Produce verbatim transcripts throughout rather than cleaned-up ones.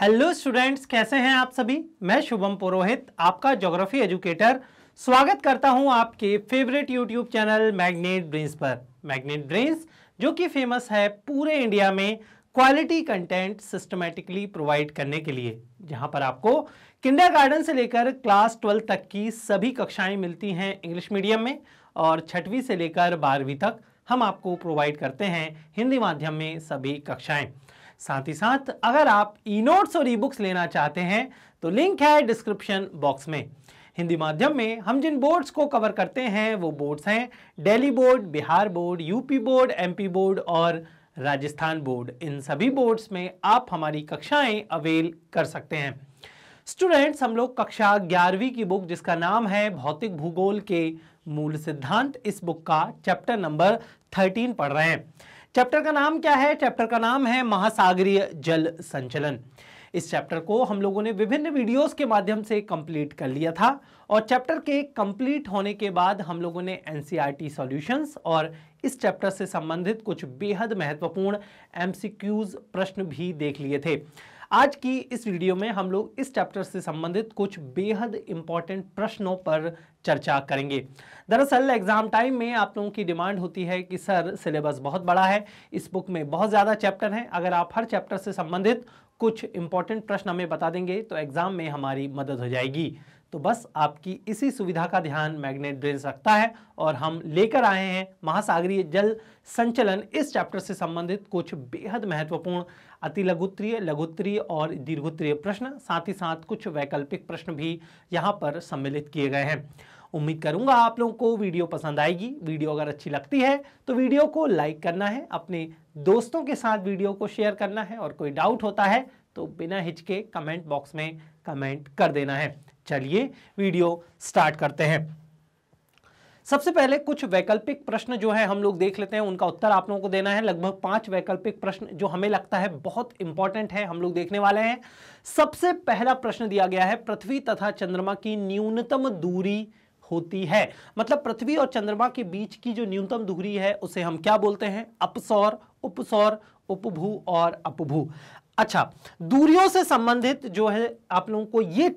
Hello students, कैसे हैं आप सभी। मैं शुभम पुरोहित, आपका ज्योग्राफी एजुकेटर, स्वागत करता हूं आपके favourite YouTube channel magnet brains पर। मैग्नेट ब्रेन्स जो कि फेमस है पूरे इंडिया में क्वालिटी कंटेंट सिस्टमेटिकली प्रोवाइड करने के लिए, जहां पर आपको किंडरगार्टन से लेकर क्लास ट्वेल्थ तक की सभी कक्षाएँ मिलती हैं इंग्लिश मीडियम में, और छठवीं से लेकर बारहवीं तक हम आपको प्रोवाइड करते हैं हिंदी माध्यम में सभी कक्षाएँ। साथ ही साथ अगर आप ई नोट्स और ई बुक्स लेना चाहते हैं तो लिंक है डिस्क्रिप्शन बॉक्स में। हिंदी माध्यम में हम जिन बोर्ड्स को कवर करते हैं वो बोर्ड्स हैं Delhi board, Bihar board, UP board, MP board और राजस्थान बोर्ड। इन सभी बोर्ड्स में आप हमारी कक्षाएं अवेल कर सकते हैं। स्टूडेंट्स, हम लोग कक्षा ग्यारहवीं की बुक जिसका नाम है भौतिक भूगोल के मूल सिद्धांत, इस बुक का चैप्टर नंबर थर्टीन पढ़ रहे हैं। चैप्टर का नाम क्या है? चैप्टर का नाम है महासागरीय जल संचलन। इस चैप्टर को हम लोगों ने विभिन्न वीडियोस के माध्यम से कंप्लीट कर लिया था, और चैप्टर के कंप्लीट होने के बाद हम लोगों ने एनसीईआरटी सॉल्यूशंस और इस चैप्टर से संबंधित कुछ बेहद महत्वपूर्ण एमसीक्यूज प्रश्न भी देख लिए थे। आज की इस वीडियो में हम लोग इस चैप्टर से संबंधित कुछ बेहद इंपॉर्टेंट प्रश्नों पर चर्चा करेंगे। दरअसल एग्जाम टाइम में आप लोगों की डिमांड होती है कि सर सिलेबस बहुत बड़ा है, इस बुक में बहुत ज़्यादा चैप्टर हैं, अगर आप हर चैप्टर से संबंधित कुछ इंपॉर्टेंट प्रश्न हमें बता देंगे तो एग्ज़ाम में हमारी मदद हो जाएगी। तो बस आपकी इसी सुविधा का ध्यान मैग्नेट ब्रेन्स रखता है, और हम लेकर आए हैं महासागरीय जल संचलन इस चैप्टर से संबंधित कुछ बेहद महत्वपूर्ण अति लघुत्तरीय, लघुत्तरीय और दीर्घोत्तरीय प्रश्न, साथ ही साथ कुछ वैकल्पिक प्रश्न भी यहाँ पर सम्मिलित किए गए हैं। उम्मीद करूँगा आप लोगों को वीडियो पसंद आएगी। वीडियो अगर अच्छी लगती है तो वीडियो को लाइक करना है, अपने दोस्तों के साथ वीडियो को शेयर करना है, और कोई डाउट होता है तो बिना हिचके कमेंट बॉक्स में कमेंट कर देना है। चलिए वीडियो स्टार्ट करते हैं। सबसे पहले कुछ वैकल्पिक प्रश्न जो है हम लोग देख लेते हैं, उनका उत्तर आप लोगों को देना है। लगभग पांच वैकल्पिक प्रश्न जो हमें लगता है बहुत इंपॉर्टेंट है हम लोग देखने वाले हैं। सबसे पहला प्रश्न दिया गया है, पृथ्वी तथा चंद्रमा की न्यूनतम दूरी होती है, मतलब पृथ्वी और चंद्रमा के बीच की जो न्यूनतम दूरी है उसे हम क्या बोलते हैं? अपसौर, उपसौर, उपभू और अपभू। अच्छा, दूरियों से संबंधित जो है आप लोगों को ये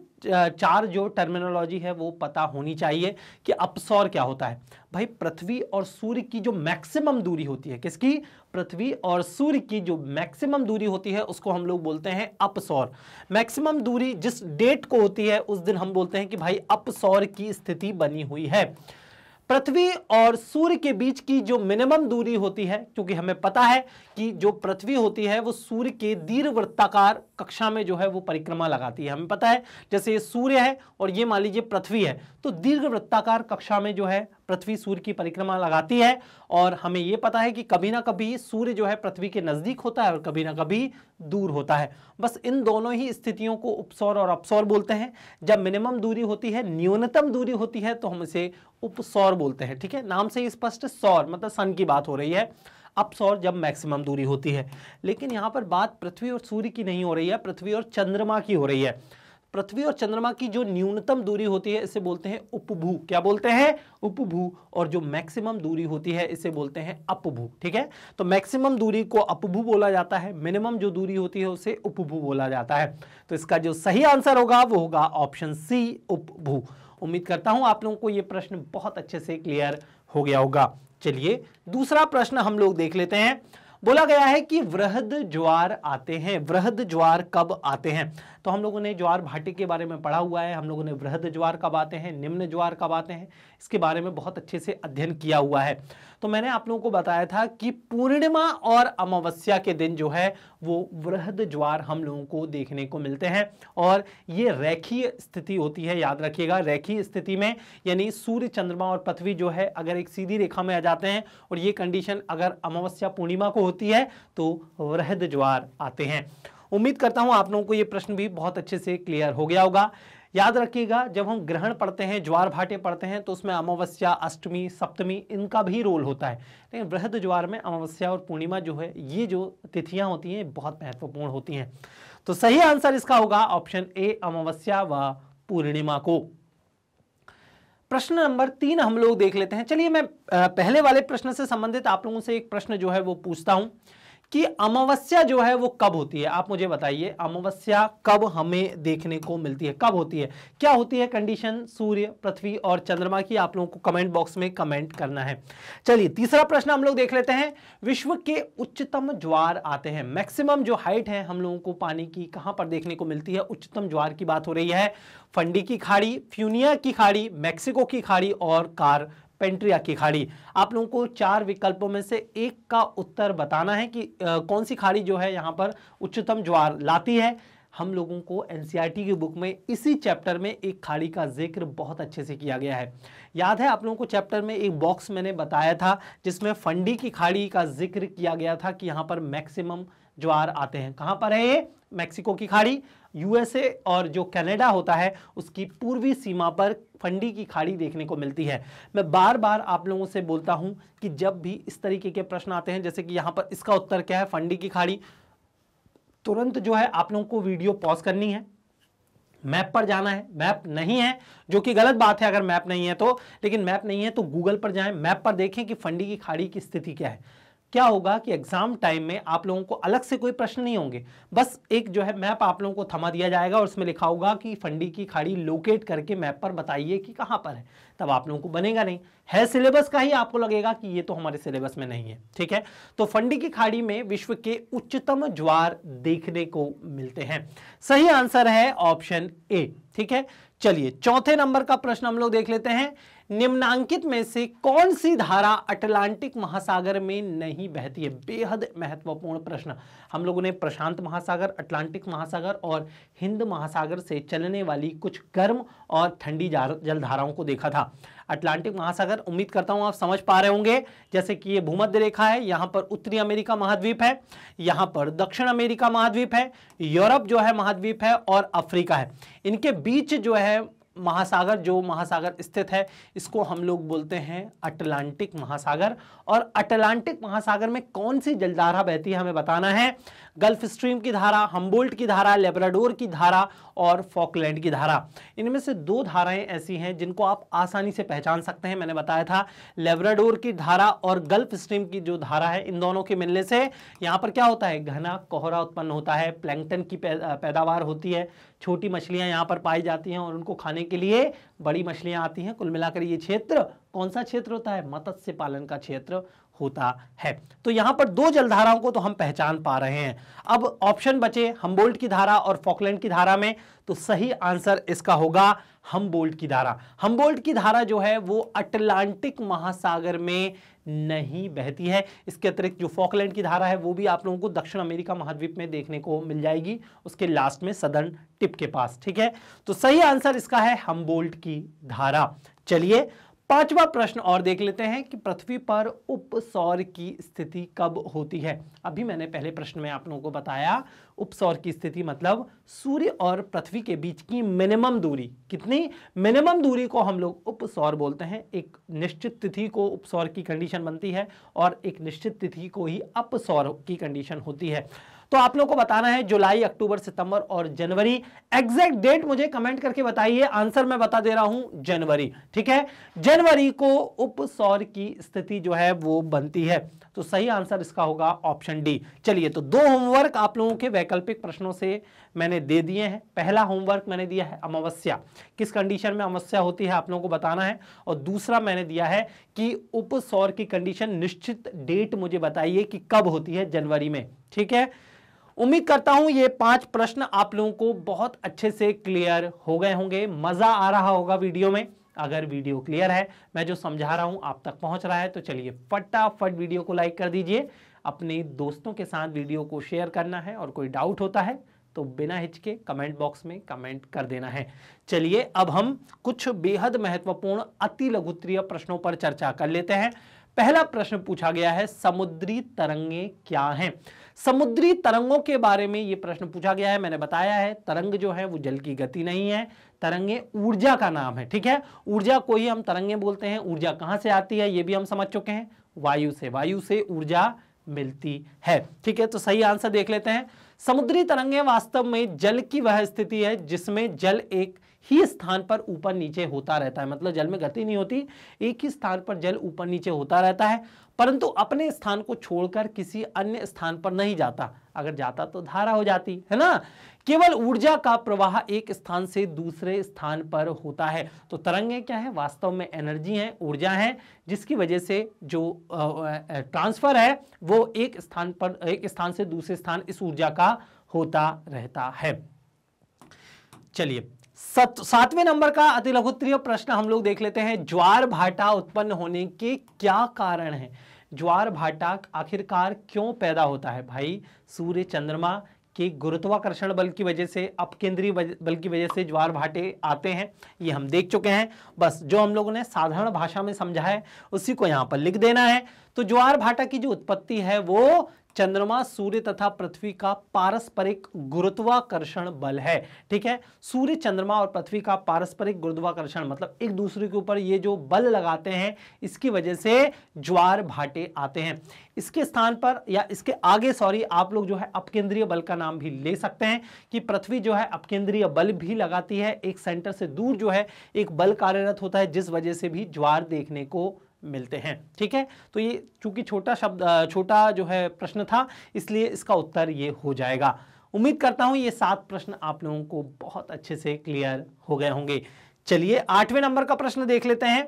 चार जो टर्मिनोलॉजी है वो पता होनी चाहिए कि अपसौर क्या होता है। भाई पृथ्वी और सूर्य की जो मैक्सिमम दूरी होती है, किसकी? पृथ्वी और सूर्य की जो मैक्सिमम दूरी होती है उसको हम लोग बोलते हैं अपसौर। मैक्सिमम दूरी जिस डेट को होती है उस दिन हम बोलते हैं कि भाई अपसौर की स्थिति बनी हुई है। पृथ्वी और सूर्य के बीच की जो मिनिमम दूरी होती है, क्योंकि हमें पता है कि जो पृथ्वी होती है वो सूर्य के दीर्घवृत्ताकार कक्षा में जो है वो परिक्रमा लगाती है। हमें पता है जैसे ये सूर्य है और ये मान लीजिए पृथ्वी है, तो दीर्घवृत्ताकार कक्षा में जो है पृथ्वी सूर्य की परिक्रमा लगाती है, और हमें ये पता है कि कभी ना कभी सूर्य जो है पृथ्वी के नज़दीक होता है और कभी ना कभी दूर होता है। बस इन दोनों ही स्थितियों को उपसौर और अपसौर बोलते हैं। जब मिनिमम दूरी होती है, न्यूनतम दूरी होती है, तो हम इसे उपसौर बोलते हैं। ठीक है, नाम से ही स्पष्ट, सौर मतलब सन की बात हो रही है। अपसौर जब मैक्सिमम दूरी होती है, लेकिन यहाँ पर बात पृथ्वी और सूर्य की नहीं हो रही है, पृथ्वी और चंद्रमा की हो रही है। पृथ्वी और चंद्रमा की जो न्यूनतम दूरी होती है इसे बोलते हैं उपभू। क्या बोलते हैं? उपभू। और जो मैक्सिमम दूरी होती है इसे बोलते हैं अपभू। ठीक है, तो मैक्सिमम दूरी को अपभू बोला जाता है, मिनिमम जो दूरी होती है उसे उपभू बोला जाता है। तो इसका जो सही आंसर होगा वो होगा ऑप्शन सी, उपभू। उम्मीद करता हूं आप लोगों को यह प्रश्न बहुत अच्छे से क्लियर हो गया होगा। चलिए दूसरा प्रश्न हम लोग देख लेते हैं। बोला गया है कि वृहद ज्वार आते हैं, वृहद ज्वार कब आते हैं? तो हम लोगों ने ज्वार भाटी के बारे में पढ़ा हुआ है, हम लोगों ने वृहद ज्वार कब आते हैं, निम्न ज्वार कब आते हैं, इसके बारे में बहुत अच्छे से अध्ययन किया हुआ है। तो मैंने आप लोगों को बताया था कि पूर्णिमा और अमावस्या के दिन जो है वो वृहद ज्वार हम लोगों को देखने को मिलते हैं, और ये रेखीय स्थिति होती है। याद रखिएगा, रेखीय स्थिति में यानी सूर्य, चंद्रमा और पृथ्वी जो है अगर एक सीधी रेखा में आ जाते हैं, और ये कंडीशन अगर अमावस्या पूर्णिमा को होती है तो वृहद ज्वार आते हैं। उम्मीद करता हूं आप लोगों को ये प्रश्न भी बहुत अच्छे से क्लियर हो गया होगा। याद रखिएगा, जब हम ग्रहण पढ़ते हैं, ज्वार भाटे पढ़ते हैं, तो उसमें अमावस्या, अष्टमी, सप्तमी इनका भी रोल होता है, लेकिन वृहद ज्वार में अमावस्या और पूर्णिमा जो है ये जो तिथियां होती हैं बहुत महत्वपूर्ण होती हैं। तो सही आंसर इसका होगा ऑप्शन ए, अमावस्या व पूर्णिमा को। प्रश्न नंबर तीन हम लोग देख लेते हैं। चलिए मैं पहले वाले प्रश्न से संबंधित आप लोगों से एक प्रश्न जो है वो पूछता हूं कि अमावस्या जो है वो कब होती है। आप मुझे बताइए अमावस्या कब हमें देखने को मिलती है, कब होती है, क्या होती है कंडीशन सूर्य, पृथ्वी और चंद्रमा की। आप लोगों को कमेंट बॉक्स में कमेंट करना है। चलिए तीसरा प्रश्न हम लोग देख लेते हैं। विश्व के उच्चतम ज्वार आते हैं, मैक्सिमम जो हाइट है हम लोगों को पानी की कहां पर देखने को मिलती है। उच्चतम ज्वार की बात हो रही है, फंडी की खाड़ी, फ्यूनिया की खाड़ी, मैक्सिको की खाड़ी और कार पेंट्रिया की खाड़ी। आप लोगों को चार विकल्पों में से एक का उत्तर बताना है कि आ, कौन सी खाड़ी जो है यहाँ पर उच्चतम ज्वार लाती है। हम लोगों को एनसीईआरटी की बुक में इसी चैप्टर में एक खाड़ी का जिक्र बहुत अच्छे से किया गया है। याद है आप लोगों को चैप्टर में एक बॉक्स मैंने बताया था जिसमें फंडी की खाड़ी का जिक्र किया गया था कि यहाँ पर मैक्सिमम ज्वार आते हैं। कहाँ पर है ये? मैक्सिको की खाड़ी, यूएसए और जो कनाडा होता है उसकी पूर्वी सीमा पर फंडी की खाड़ी देखने को मिलती है। मैं बार बार आप लोगों से बोलता हूं कि जब भी इस तरीके के प्रश्न आते हैं जैसे कि यहां पर इसका उत्तर क्या है फंडी की खाड़ी, तुरंत जो है आप लोगों को वीडियो पॉज करनी है, मैप पर जाना है। मैप नहीं है जो कि गलत बात है अगर मैप नहीं है तो, लेकिन मैप नहीं है तो गूगल पर जाएं, मैप पर देखें कि फंडी की खाड़ी की स्थिति क्या है। क्या होगा कि एग्जाम टाइम में आप लोगों को अलग से कोई प्रश्न नहीं होंगे, बस एक जो है मैप आप लोगों को थमा दिया जाएगा और उसमें लिखा होगा कि फंडी की खाड़ी लोकेट करके मैप पर बताइए कि कहाँ पर है, तब आप लोगों को बनेगा नहीं है सिलेबस का ही, आपको लगेगा कि ये तो हमारे सिलेबस में नहीं है। ठीक है, तो फंडी की खाड़ी में विश्व के उच्चतम ज्वार देखने को मिलते हैं। सही आंसर है ऑप्शन ए। ठीक है, चलिए चौथे नंबर का प्रश्न हम लोग देख लेते हैं। निम्नांकित में से कौन सी धारा अटलांटिक महासागर में नहीं बहती है? बेहद महत्वपूर्ण प्रश्न। हम लोगों ने प्रशांत महासागर, अटलांटिक महासागर और हिंद महासागर से चलने वाली कुछ गर्म और ठंडी जल धाराओं को देखा था। अटलांटिक महासागर, उम्मीद करता हूं आप समझ पा रहे होंगे, जैसे कि ये भूमध्य रेखा है, यहाँ पर उत्तरी अमेरिका महाद्वीप है, यहाँ पर दक्षिण अमेरिका महाद्वीप है, यूरोप जो है महाद्वीप है और अफ्रीका है। इनके बीच जो है महासागर जो महासागर स्थित है इसको हम लोग बोलते हैं अटलांटिक महासागर। और अटलांटिक महासागर में कौन सी जलधारा बहती है हमें बताना है। गल्फ स्ट्रीम की धारा, हमबोल्ट की धारा, लेबराडोर की धारा और फॉकलैंड की धारा। इनमें से दो धाराएं ऐसी हैं जिनको आप आसानी से पहचान सकते हैं। मैंने बताया था लेबराडोर की धारा और गल्फ स्ट्रीम की जो धारा है, इन दोनों के मिलने से यहाँ पर क्या होता है, घना कोहरा उत्पन्न होता है, प्लैंकटन की पैदावार होती है, छोटी मछलियाँ यहाँ पर पाई जाती हैं और उनको खाने के लिए बड़ी मछलियां आती हैं। कुल मिलाकर ये क्षेत्र कौन सा क्षेत्र होता है, मत्स्य पालन का क्षेत्र होता है। तो यहां पर दो जलधाराओं को तो हम पहचान पा रहे हैं। अब ऑप्शन बचे हमबोल्ट की धारा और फॉकलैंड की धारा में, तो सही आंसर इसका होगा हमबोल्ट की धारा। हमबोल्ट की धारा जो है वो अटलांटिक महासागर में नहीं बहती है। इसके अतिरिक्त जो फॉकलैंड की धारा है वो भी आप लोगों को दक्षिण अमेरिका महाद्वीप में देखने को मिल जाएगी, उसके लास्ट में सदर्न टिप के पास। ठीक है, तो सही आंसर इसका है हमबोल्ट की धारा। चलिए पांचवा प्रश्न और देख लेते हैं कि पृथ्वी पर उपसौर की स्थिति कब होती है। अभी मैंने पहले प्रश्न में आप लोगों को बताया उपसौर की स्थिति मतलब सूर्य और पृथ्वी के बीच की मिनिमम दूरी। कितनी मिनिमम दूरी को हम लोग उपसौर बोलते हैं। एक निश्चित तिथि को उपसौर की कंडीशन बनती है और एक निश्चित तिथि को ही अपसौर की कंडीशन होती है। तो आप लोगों को बताना है जुलाई, अक्टूबर, सितंबर और जनवरी। एग्जैक्ट डेट मुझे कमेंट करके बताइए, आंसर मैं बता दे रहा हूं जनवरी। ठीक है, जनवरी को उपसौर की स्थिति जो है वो बनती है। तो सही आंसर इसका होगा ऑप्शन डी। चलिए, तो दो होमवर्क आप लोगों के वैकल्पिक प्रश्नों से मैंने दे दिए हैं। पहला होमवर्क मैंने दिया है अमावस्या, किस कंडीशन में अमावस्या होती है आप लोगों को बताना है, और दूसरा मैंने दिया है कि उपसौर की कंडीशन निश्चित डेट मुझे बताइए कि कब होती है, जनवरी में। ठीक है, उम्मीद करता हूं ये पांच प्रश्न आप लोगों को बहुत अच्छे से क्लियर हो गए होंगे। मजा आ रहा होगा वीडियो में। अगर वीडियो क्लियर है, मैं जो समझा रहा हूं आप तक पहुंच रहा है, तो चलिए फटाफट वीडियो को लाइक कर दीजिए, अपने दोस्तों के साथ वीडियो को शेयर करना है और कोई डाउट होता है तो बिना हिचके कमेंट बॉक्स में कमेंट कर देना है। चलिए, अब हम कुछ बेहद महत्वपूर्ण अति लघुत्तरीय प्रश्नों पर चर्चा कर लेते हैं। पहला प्रश्न पूछा गया है समुद्री तरंगें क्या हैं। समुद्री तरंगों के बारे में ये प्रश्न पूछा गया है। मैंने बताया है तरंग जो है वो जल की गति नहीं है, तरंगें ऊर्जा का नाम है। ठीक है, ऊर्जा को ही हम तरंगें बोलते हैं। ऊर्जा कहाँ से आती है ये भी हम समझ चुके हैं, वायु से। वायु से ऊर्जा मिलती है। ठीक है, तो सही आंसर देख लेते हैं। समुद्री तरंगें वास्तव में जल की वह स्थिति है जिसमें जल एक ही स्थान पर ऊपर नीचे होता रहता है, मतलब जल में गति नहीं होती, एक ही स्थान पर जल ऊपर नीचे होता रहता है, परंतु अपने स्थान को छोड़कर किसी अन्य स्थान पर नहीं जाता। अगर जाता तो धारा हो जाती है ना। केवल ऊर्जा का प्रवाह एक स्थान से दूसरे स्थान पर होता है। तो तरंगें क्या है, वास्तव में एनर्जी है, ऊर्जा है, जिसकी वजह से जो ट्रांसफर है वो एक स्थान पर एक स्थान से दूसरे स्थान इस ऊर्जा का होता रहता है। चलिए सातवें नंबर का अति लघुत्तरीय प्रश्न हम लोग देख लेते हैं। ज्वार भाटा उत्पन्न होने के क्या कारण हैं? ज्वार भाटा आखिरकार क्यों पैदा होता है? भाई सूर्य चंद्रमा के गुरुत्वाकर्षण बल की वजह से, अपकेंद्रीय बल की वजह से ज्वार भाटे आते हैं, ये हम देख चुके हैं। बस जो हम लोगों ने साधारण भाषा में समझा है उसी को यहाँ पर लिख देना है। तो ज्वार भाटा की जो उत्पत्ति है वो चंद्रमा, सूर्य तथा पृथ्वी का पारस्परिक गुरुत्वाकर्षण बल है। ठीक है, सूर्य, चंद्रमा और पृथ्वी का पारस्परिक गुरुत्वाकर्षण, मतलब एक दूसरे के ऊपर ये जो बल लगाते हैं, इसकी वजह से ज्वार भाटे आते हैं। इसके स्थान पर या इसके आगे सॉरी आप लोग जो है अपकेंद्रीय बल का नाम भी ले सकते हैं कि पृथ्वी जो है अपकेंद्रीय बल भी लगाती है, एक सेंटर से दूर जो है एक बल कार्यरत होता है, जिस वजह से भी ज्वार देखने को मिलते हैं। ठीक है, तो ये चूंकि छोटा शब्द छोटा जो है प्रश्न था, इसलिए इसका उत्तर ये हो जाएगा। उम्मीद करता हूं ये सात प्रश्न आप लोगों को बहुत अच्छे से क्लियर हो गए होंगे। चलिए आठवें नंबर का प्रश्न देख लेते हैं।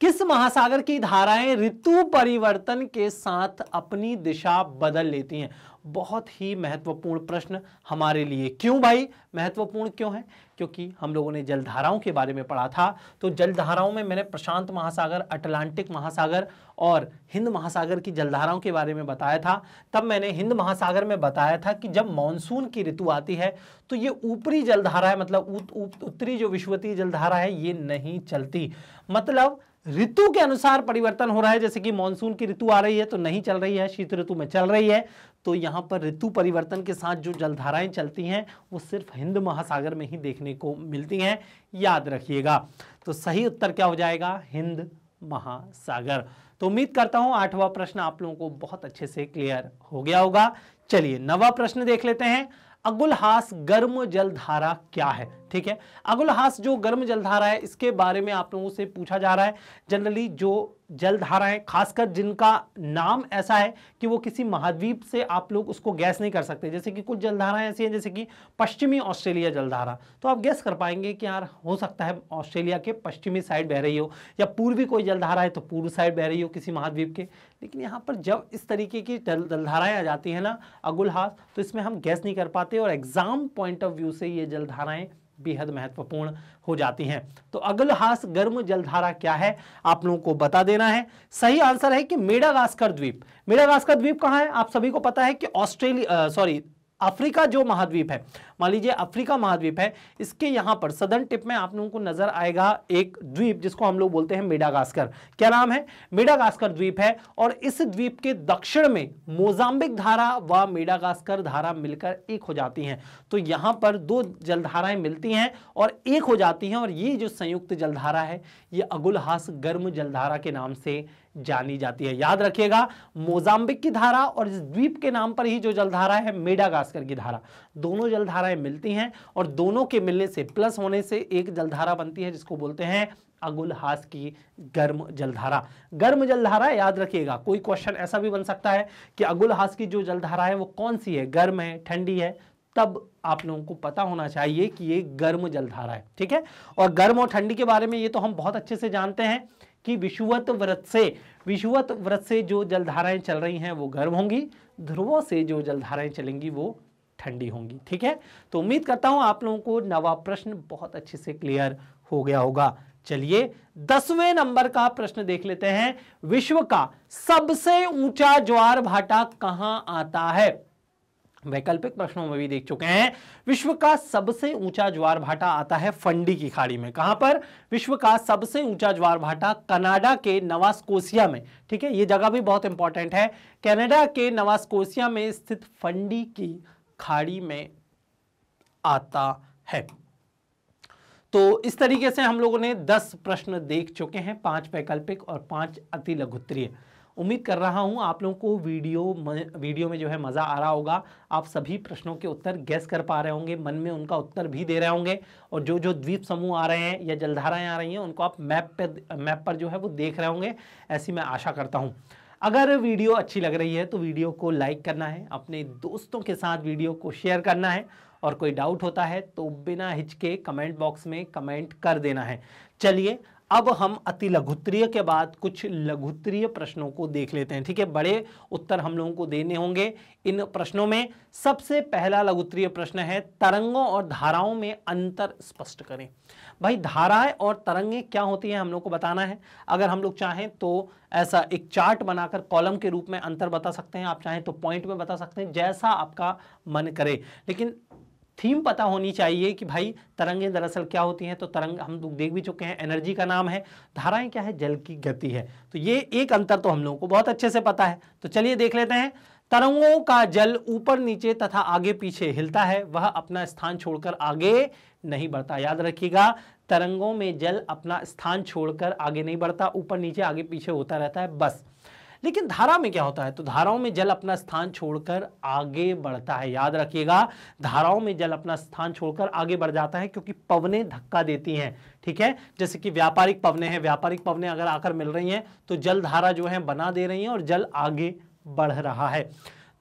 किस महासागर की धाराएं ऋतु परिवर्तन के साथ अपनी दिशा बदल लेती हैं? बहुत ही महत्वपूर्ण प्रश्न हमारे लिए। क्यों भाई महत्वपूर्ण क्यों है? क्योंकि हम लोगों ने जलधाराओं के बारे में पढ़ा था। तो जलधाराओं में मैंने प्रशांत महासागर, अटलांटिक महासागर और हिंद महासागर की जलधाराओं के बारे में बताया था। तब मैंने हिंद महासागर में बताया था कि जब मानसून की ऋतु आती है तो ये ऊपरी जलधारा है, मतलब उत्तरी जो विषुवतीय जलधारा है ये नहीं चलती। मतलब ऋतु के अनुसार परिवर्तन हो रहा है, जैसे कि मानसून की ऋतु आ रही है तो नहीं चल रही है, शीत ऋतु में चल रही है। तो यहाँ पर ऋतु परिवर्तन के साथ जो जलधाराएं चलती हैं वो सिर्फ हिंद महासागर में ही देखने को मिलती हैं, याद रखिएगा। तो सही उत्तर क्या हो जाएगा? हिंद महासागर। तो उम्मीद करता हूँ आठवां प्रश्न आप लोगों को बहुत अच्छे से क्लियर हो गया होगा। चलिए नवा प्रश्न देख लेते हैं। अगुलहास गर्म जलधारा क्या है? ठीक है, अगुलहास जो गर्म जलधारा है इसके बारे में आप लोगों से पूछा जा रहा है। जनरली जो जलधाराएं, खासकर जिनका नाम ऐसा है कि वो किसी महाद्वीप से आप लोग उसको गैस नहीं कर सकते, जैसे कि कुछ जलधाराएं ऐसी हैं जैसे कि पश्चिमी ऑस्ट्रेलिया जलधारा, तो आप गैस कर पाएंगे कि यार हो सकता है ऑस्ट्रेलिया के पश्चिमी साइड बह रही हो, या पूर्वी कोई जलधारा है तो पूर्व साइड बह रही हो किसी महाद्वीप के। लेकिन यहाँ पर जब इस तरीके की जल जलधाराएँ आ जाती हैं ना, अगुलहास, तो इसमें हम गैस नहीं कर पाते और एग्जाम पॉइंट ऑफ व्यू से ये जलधाराएँ बेहद महत्वपूर्ण हो जाती हैं। तो अगुलहास गर्म जलधारा क्या है आप लोगों को बता देना है। सही आंसर है कि मेडागास्कर द्वीप। मेडागास्कर द्वीप कहाँ है? आप सभी को पता है कि ऑस्ट्रेलिया सॉरी अफ्रीका जो महाद्वीप है, मान लीजिए अफ्रीका महाद्वीप है, इसके यहाँ पर सदर्न टिप में आप लोगों को नजर आएगा एक द्वीप जिसको हम लोग बोलते हैं मेडागास्कर। क्या नाम है? मेडागास्कर द्वीप है। और इस द्वीप के दक्षिण में मोजांबिक धारा व मेडागास्कर धारा मिलकर एक हो जाती हैं। तो यहाँ पर दो जलधाराएं मिलती हैं और एक हो जाती हैं, और ये जो संयुक्त जलधारा है ये अगुलहास गर्म जलधारा के नाम से जानी जाती है। याद रखिएगा, मोजाम्बिक की धारा और इस द्वीप के नाम पर ही जो जलधारा है मेडागास्कर की धारा, दोनों जलधाराएं मिलती हैं और दोनों के मिलने से, प्लस होने से एक जलधारा बनती है जिसको बोलते हैं अगुलहास की गर्म जलधारा। गर्म जलधारा याद रखिएगा। कोई क्वेश्चन ऐसा भी बन सकता है कि अगुलहास की जो जलधारा है वो कौन सी है, गर्म है ठंडी है, तब आप लोगों को पता होना चाहिए कि ये गर्म जलधारा है। ठीक है, और गर्म और ठंडी के बारे में ये तो हम बहुत अच्छे से जानते हैं कि विषुवत वृत्त से विषुवत वृत्त से जो जलधाराएं चल रही हैं वो गर्म होंगी, ध्रुवों से जो जलधाराएं चलेंगी वो ठंडी होंगी। ठीक है, तो उम्मीद करता हूं आप लोगों को नवा प्रश्न बहुत अच्छे से क्लियर हो गया होगा। चलिए दसवें नंबर का प्रश्न देख लेते हैं। विश्व का सबसे ऊंचा ज्वार भाटा कहां आता है? वैकल्पिक प्रश्नों में भी देख चुके हैं। विश्व का सबसे ऊंचा ज्वार भाटा आता है फंडी की खाड़ी में। कहां पर? विश्व का सबसे ऊंचा ज्वार भाटा कनाडा के नोवा स्कोशिया में। ठीक है, ये जगह भी बहुत इंपॉर्टेंट है। कनाडा के नोवा स्कोशिया में स्थित फंडी की खाड़ी में आता है। तो इस तरीके से हम लोगों ने दस प्रश्न देख चुके हैं, पांच वैकल्पिक और पांच अति लघुत्तरीय। उम्मीद कर रहा हूँ आप लोगों को वीडियो वीडियो में जो है मज़ा आ रहा होगा। आप सभी प्रश्नों के उत्तर गैस कर पा रहे होंगे, मन में उनका उत्तर भी दे रहे होंगे, और जो जो द्वीप समूह आ रहे हैं या जलधाराएँ आ रही हैं उनको आप मैप पर मैप पर जो है वो देख रहे होंगे, ऐसी मैं आशा करता हूँ। अगर वीडियो अच्छी लग रही है तो वीडियो को लाइक करना है, अपने दोस्तों के साथ वीडियो को शेयर करना है, और कोई डाउट होता है तो बिना हिचके कमेंट बॉक्स में कमेंट कर देना है। चलिए अब हम अति लघुत्तरीय के बाद कुछ लघुत्तरीय प्रश्नों को देख लेते हैं। ठीक है, बड़े उत्तर हम लोगों को देने होंगे इन प्रश्नों में। सबसे पहला लघुत्तरीय प्रश्न है, तरंगों और धाराओं में अंतर स्पष्ट करें। भाई धाराएं और तरंगें क्या होती हैं हम लोग को बताना है। अगर हम लोग चाहें तो ऐसा एक चार्ट बनाकर कॉलम के रूप में अंतर बता सकते हैं, आप चाहें तो पॉइंट में बता सकते हैं, जैसा आपका मन करे, लेकिन थीम पता होनी चाहिए कि भाई तरंगें दरअसल क्या होती हैं। तो तरंग हम लोग देख भी चुके हैं, एनर्जी का नाम है। धाराएं क्या है, जल की गति है। तो ये एक अंतर तो हम लोगों को बहुत अच्छे से पता है। तो चलिए देख लेते हैं। तरंगों का जल ऊपर नीचे तथा आगे पीछे हिलता है, वह अपना स्थान छोड़कर आगे नहीं बढ़ता। याद रखिएगा, तरंगों में जल अपना स्थान छोड़कर आगे नहीं बढ़ता, ऊपर नीचे आगे पीछे होता रहता है बस। लेकिन धारा में क्या होता है, तो धाराओं में जल अपना स्थान छोड़कर आगे बढ़ता है। याद रखिएगा, धाराओं में जल अपना स्थान छोड़कर आगे बढ़ जाता है क्योंकि पवने धक्का देती हैं। ठीक है, जैसे कि व्यापारिक पवने हैं, व्यापारिक पवने अगर आकर मिल रही हैं तो जल धारा जो है बना दे रही हैं और जल आगे बढ़ रहा है।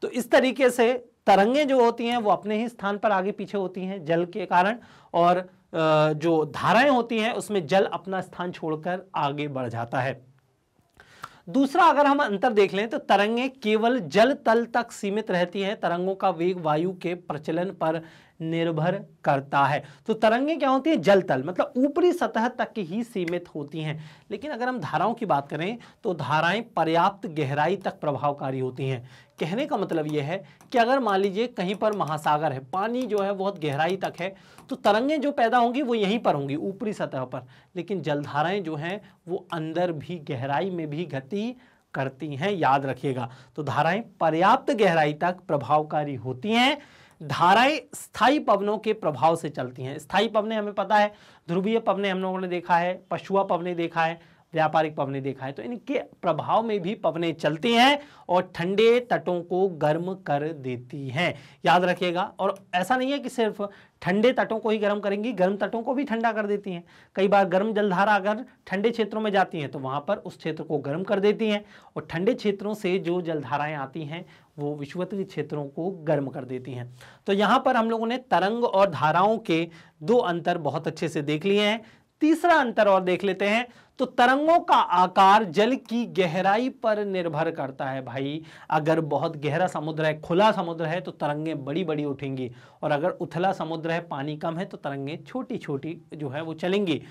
तो इस तरीके से तरंगें जो होती हैं वो अपने ही स्थान पर आगे पीछे होती हैं जल के कारण, और जो धाराएं होती हैं उसमें जल अपना स्थान छोड़कर आगे बढ़ जाता है। दूसरा अगर हम अंतर देख लें तो तरंगें केवल जल तल तक सीमित रहती हैं, तरंगों का वेग वायु के प्रचलन पर निर्भर करता है। तो तरंगें क्या होती हैं, जल तल मतलब ऊपरी सतह तक ही सीमित होती हैं। लेकिन अगर हम धाराओं की बात करें तो धाराएं पर्याप्त गहराई तक प्रभावकारी होती हैं। कहने का मतलब यह है कि अगर मान लीजिए कहीं पर महासागर है, पानी जो है बहुत गहराई तक है, तो तरंगें जो पैदा होंगी वो यहीं पर होंगी ऊपरी सतह पर, लेकिन जलधाराएं जो हैं वो अंदर भी गहराई में भी गति करती हैं। याद रखिएगा, तो धाराएं पर्याप्त गहराई तक प्रभावकारी होती हैं। धाराएं स्थायी पवनों के प्रभाव से चलती हैं। स्थायी पवने हमें पता है, ध्रुवीय पवने हम लोगों ने देखा है, पशुआ पवने देखा है, व्यापारिक पवने देखा है, तो इनके प्रभाव में भी पवने चलती हैं और ठंडे तटों को गर्म कर देती हैं। याद रखिएगा, और ऐसा नहीं है कि सिर्फ ठंडे तटों को ही गर्म करेंगी, गर्म तटों को भी ठंडा कर देती हैं। कई बार गर्म जलधारा अगर ठंडे क्षेत्रों में जाती हैं तो वहाँ पर उस क्षेत्र को गर्म कर देती हैं, और ठंडे क्षेत्रों से जो जलधाराएँ आती हैं वो विषुवतीय क्षेत्रों को गर्म कर देती हैं। तो यहाँ पर हम लोगों ने तरंग और धाराओं के दो अंतर बहुत अच्छे से देख लिए हैं। तीसरा अंतर और देख लेते हैं। तो तरंगों का आकार जल की गहराई पर निर्भर करता है। भाई अगर बहुत गहरा समुद्र है, खुला समुद्र है, तो तरंगें बड़ी बड़ी उठेंगी, और अगर उथला समुद्र है, पानी कम है, तो तरंगें छोटी छोटी जो है वो चलेंगी।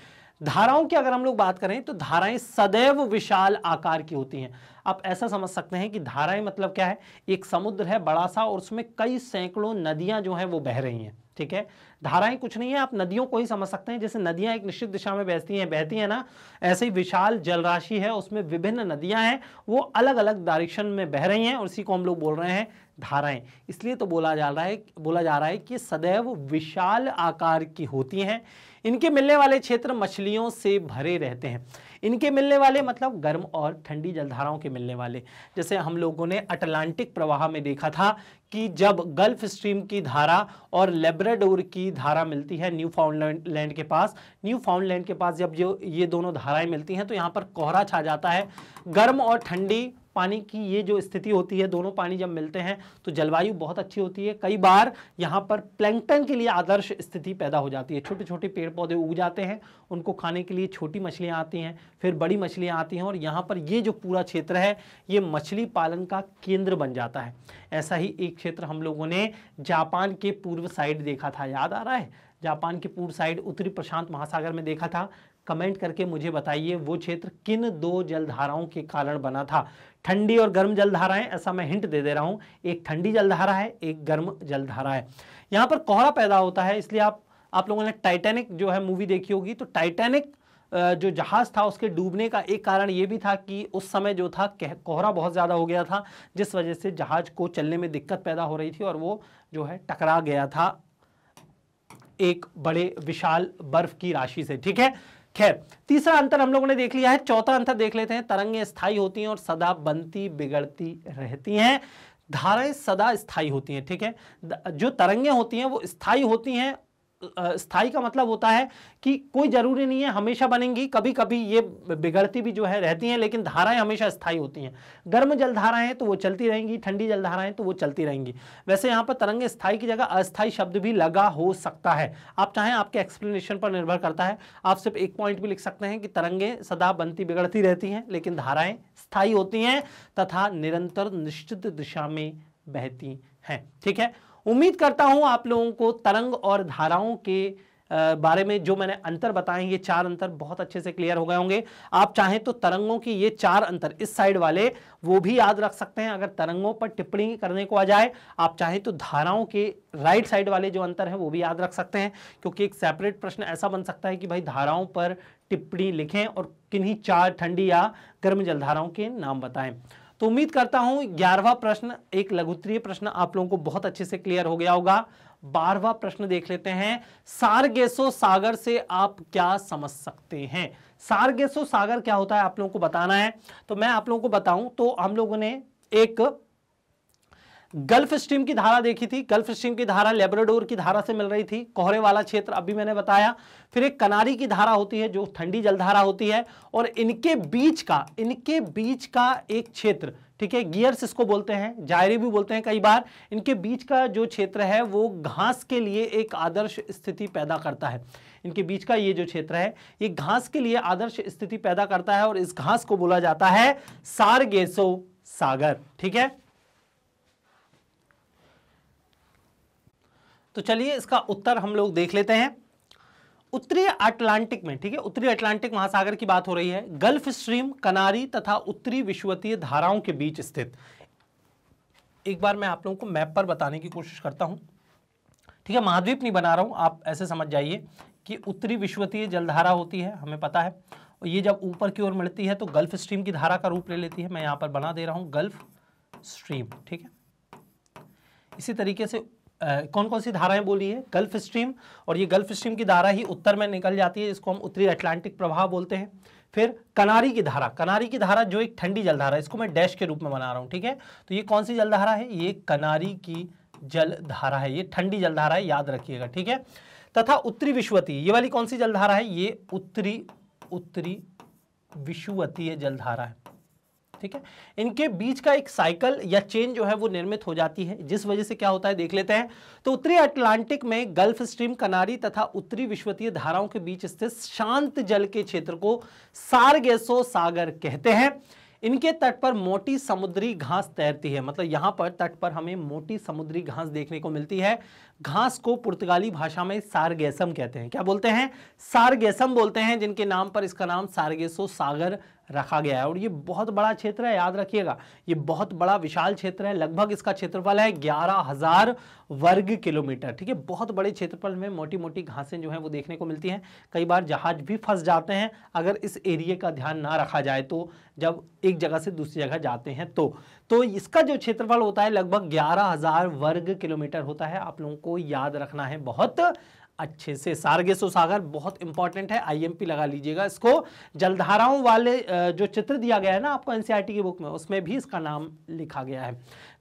धाराओं की अगर हम लोग बात करें तो धाराएं सदैव विशाल आकार की होती हैं। आप ऐसा समझ सकते हैं कि धाराएं मतलब क्या है, एक समुद्र है बड़ा सा और उसमें कई सैकड़ों नदियां जो हैं वो बह रही हैं। ठीक है, धाराएं कुछ नहीं है, आप नदियों को ही समझ सकते हैं। जैसे नदियां एक निश्चित दिशा में बहती हैं बहती हैं ना, ऐसे ही विशाल जलराशि है, उसमें विभिन्न नदियां हैं, वो अलग अलग डायरेक्शन में बह रही हैं, और इसी को हम लोग बोल रहे हैं धाराएं। इसलिए तो बोला जा रहा है बोला जा रहा है कि सदैव विशाल आकार की होती हैं। इनके मिलने वाले क्षेत्र मछलियों से भरे रहते हैं। इनके मिलने वाले मतलब गर्म और ठंडी जलधाराओं के मिलने वाले। जैसे हम लोगों ने अटलांटिक प्रवाह में देखा था कि जब गल्फ स्ट्रीम की धारा और लेबराडोर की धारा मिलती है न्यूफ़ाउंडलैंड के पास न्यूफ़ाउंडलैंड के पास जब जो ये दोनों धाराएं मिलती हैं तो यहाँ पर कोहरा छा जाता है। गर्म और ठंडी पानी की ये जो स्थिति होती है, दोनों पानी जब मिलते हैं तो जलवायु बहुत अच्छी होती है। कई बार यहाँ पर प्लैंकटन के लिए आदर्श स्थिति पैदा हो जाती है। छोटे छोटे पेड़ पौधे उग जाते हैं, उनको खाने के लिए छोटी मछलियाँ आती हैं, फिर बड़ी मछलियाँ आती हैं, और यहाँ पर ये जो पूरा क्षेत्र है ये मछली पालन का केंद्र बन जाता है। ऐसा ही एक क्षेत्र हम लोगों ने जापान के पूर्व साइड देखा था। याद आ रहा है, जापान के पूर्व साइड उत्तरी प्रशांत महासागर में देखा था। कमेंट करके मुझे बताइए वो क्षेत्र किन दो जलधाराओं के कारण बना था। ठंडी और गर्म जलधाराएं, ऐसा मैं हिंट दे दे रहा हूँ, एक ठंडी जलधारा है, एक गर्म जलधारा है। यहाँ पर कोहरा पैदा होता है, इसलिए आप आप लोगों ने टाइटैनिक जो है मूवी देखी होगी, तो टाइटैनिक जो जहाज़ था उसके डूबने का एक कारण ये भी था कि उस समय जो था कोहरा बहुत ज़्यादा हो गया था, जिस वजह से जहाज़ को चलने में दिक्कत पैदा हो रही थी, और वो जो है टकरा गया था एक बड़े विशाल बर्फ की राशि से। ठीक है, खैर तीसरा अंतर हम लोगों ने देख लिया है। चौथा अंतर देख लेते हैं। तरंगें स्थायी होती हैं और सदा बनती बिगड़ती रहती हैं। धाराएं सदा स्थायी होती हैं, ठीक है। जो तरंगें होती हैं वो स्थायी होती हैं। स्थायी का मतलब होता है कि कोई जरूरी नहीं है हमेशा बनेंगी, कभी कभी ये बिगड़ती भी जो है रहती हैं, लेकिन धाराएं हमेशा स्थायी होती हैं। गर्म जल धाराएं हैं तो वो चलती रहेंगी, ठंडी जल धाराएं हैं तो वो चलती रहेंगी। वैसे यहाँ पर तरंगे स्थायी की जगह अस्थायी शब्द भी लगा हो सकता है, आप चाहें आपके एक्सप्लेनेशन पर निर्भर करता है। आप सिर्फ एक पॉइंट भी लिख सकते हैं कि तरंगे सदा बनती बिगड़ती रहती हैं लेकिन धाराएं स्थायी होती हैं तथा निरंतर निश्चित दिशा में बहती हैं, ठीक है। उम्मीद करता हूं आप लोगों को तरंग और धाराओं के बारे में जो मैंने अंतर बताए, ये चार अंतर बहुत अच्छे से क्लियर हो गए होंगे। आप चाहें तो तरंगों की ये चार अंतर इस साइड वाले वो भी याद रख सकते हैं अगर तरंगों पर टिप्पणी करने को आ जाए। आप चाहें तो धाराओं के राइट साइड वाले जो अंतर हैं वो भी याद रख सकते हैं, क्योंकि एक सेपरेट प्रश्न ऐसा बन सकता है कि भाई धाराओं पर टिप्पणी लिखें और किन्हीं चार ठंडी या गर्म जलधाराओं के नाम बताएं। तो उम्मीद करता हूं ग्यारहवां प्रश्न एक लघुत्तरीय प्रश्न आप लोगों को बहुत अच्छे से क्लियर हो गया होगा। बारहवां प्रश्न देख लेते हैं। सारगेसो सागर से आप क्या समझ सकते हैं? सारगेसो सागर क्या होता है आप लोगों को बताना है। तो मैं आप लोगों को बताऊं तो हम लोगों ने एक गल्फ स्ट्रीम की धारा देखी थी। गल्फ स्ट्रीम की धारा लेबराडोर की धारा से मिल रही थी, कोहरे वाला क्षेत्र अभी मैंने बताया। फिर एक कनारी की धारा होती है जो ठंडी जलधारा होती है, और इनके बीच का इनके बीच का एक क्षेत्र, ठीक है, गियर्स इसको बोलते हैं, जायरे भी बोलते हैं कई बार। इनके बीच का जो क्षेत्र है वो घास के लिए एक आदर्श स्थिति पैदा करता है। इनके बीच का ये जो क्षेत्र है ये घास के लिए आदर्श स्थिति पैदा करता है, और इस घास को बोला जाता है सारगेसो सागर, ठीक है। तो चलिए इसका उत्तर हम लोग देख लेते हैं। उत्तरी अटलांटिक में, ठीक है, उत्तरी अटलांटिक महासागर की बात हो रही है। गल्फ स्ट्रीम कनारी तथा उत्तरी विषुवतीय धाराओं के बीच स्थित। एक बार मैं आप लोगों को मैप पर बताने की कोशिश करता हूं, ठीक है, महाद्वीप नहीं बना रहा हूं, आप ऐसे समझ जाइए कि उत्तरी विषुवतीय जलधारा होती है, हमें पता है, और ये जब ऊपर की ओर मिलती है तो गल्फ स्ट्रीम की धारा का रूप ले लेती है। मैं यहाँ पर बना दे रहा हूँ गल्फ स्ट्रीम, ठीक है। इसी तरीके से Uh, कौन कौन सी धाराएं बोली है? गल्फ स्ट्रीम, और ये गल्फ स्ट्रीम की धारा ही उत्तर में निकल जाती है, इसको हम उत्तरी अटलांटिक प्रवाह बोलते हैं। फिर कनारी की धारा, कनारी की धारा जो एक ठंडी जलधारा है, इसको मैं डैश के रूप में बना रहा हूँ, ठीक है। तो ये कौन सी जलधारा है? ये कनारी की जलधारा है, ये ठंडी जलधारा है, याद रखिएगा, ठीक है। तथा उत्तरी विषुवतीय, ये वाली कौन सी जलधारा है? ये उत्तरी उत्तरी विषुवतीय जलधारा है, ठीक है। इनके बीच का एक साइकिल या चेन जो है वो निर्मित हो जाती है, जिस वजह से क्या होता है देख लेते हैं। तो उत्तरी अटलांटिक में गल्फ स्ट्रीम कनारी तथा उत्तरी विषुवतीय धाराओं के बीच स्थित शांत जल के क्षेत्र को सारगेसो सागर कहते हैं। इनके तट पर मोटी समुद्री घास तैरती है, मतलब यहाँ पर तट पर हमें मोटी समुद्री घास देखने को मिलती है। घास को पुर्तगाली भाषा में सारगेसम कहते हैं। क्या बोलते हैं? सारगेसम बोलते हैं, जिनके नाम पर इसका नाम सारगेसो सागर रखा गया है। और ये बहुत बड़ा क्षेत्र है, याद रखिएगा, ये बहुत बड़ा विशाल क्षेत्र है। लगभग इसका क्षेत्रफल है ग्यारह हज़ार वर्ग किलोमीटर, ठीक है। बहुत बड़े क्षेत्रफल में मोटी मोटी घासें जो हैं वो देखने को मिलती हैं। कई बार जहाज भी फंस जाते हैं अगर इस एरिया का ध्यान ना रखा जाए तो, जब एक जगह से दूसरी जगह जाते हैं तो तो इसका जो क्षेत्रफल होता है लगभग ग्यारह हज़ार वर्ग किलोमीटर होता है। आप लोगों को याद रखना है बहुत अच्छे से। सारगेसो सागर बहुत इंपॉर्टेंट है, आईएमपी लगा लीजिएगा इसको। जलधाराओं वाले जो चित्र दिया गया है ना आपको एनसीईआरटी की बुक में, उसमें भी इसका नाम लिखा गया है।